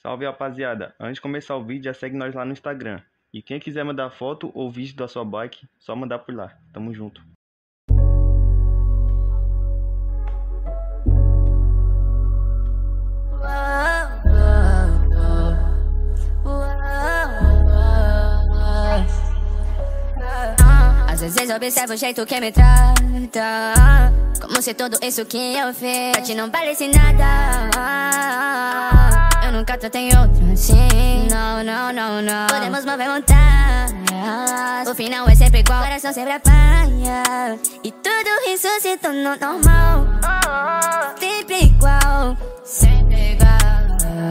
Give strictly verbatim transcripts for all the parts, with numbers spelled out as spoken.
Salve, rapaziada! Antes de começar o vídeo, já segue nós lá no Instagram. E quem quiser mandar foto ou vídeo da sua bike, só mandar por lá. Tamo junto! Às vezes observo o jeito que me trata, como se tudo isso que eu fiz pra ti não parece nada. Eu nunca tratei outro assim, não, não, não, não. Podemos mover montanhas, o final é sempre igual, o coração sempre apanha, e tudo isso se tornou normal. Sempre igual, sempre igual.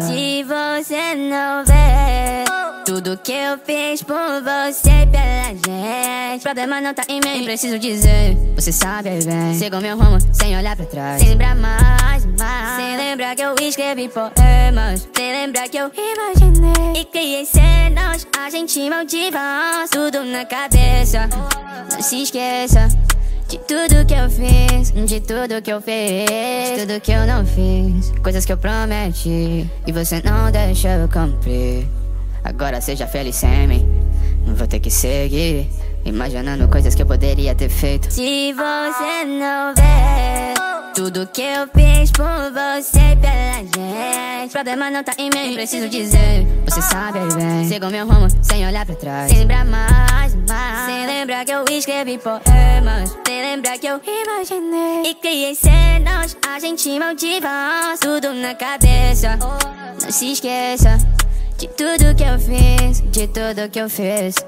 Se você não vê tudo que eu fiz por você e pela gente, o problema não tá em mim, nem preciso dizer, você sabe bem. Sigo meu rumo sem olhar pra trás, sem lembrar mais, mais. Sem lembrar que eu escrevi poemas, sem lembrar que eu imaginei e criei cenas, a gente motiva, tudo na cabeça. Não se esqueça de tudo que eu fiz, de tudo que eu fiz, de tudo que eu não fiz, coisas que eu prometi e você não deixa eu cumprir. Agora seja feliz sem mim, não vou ter que seguir imaginando coisas que eu poderia ter feito. Se você não vê tudo que eu fiz por você e pela gente, o problema não tá em mim, nem preciso dizer, você sabe bem. Sigo meu rumo sem olhar pra trás, sem lembrar mais, mais. Sem lembrar que eu escrevi poemas, sem lembrar que eu imaginei e criei cenas, a gente motiva, tudo na cabeça. Não se esqueça de tudo que eu fiz, de tudo que eu fiz,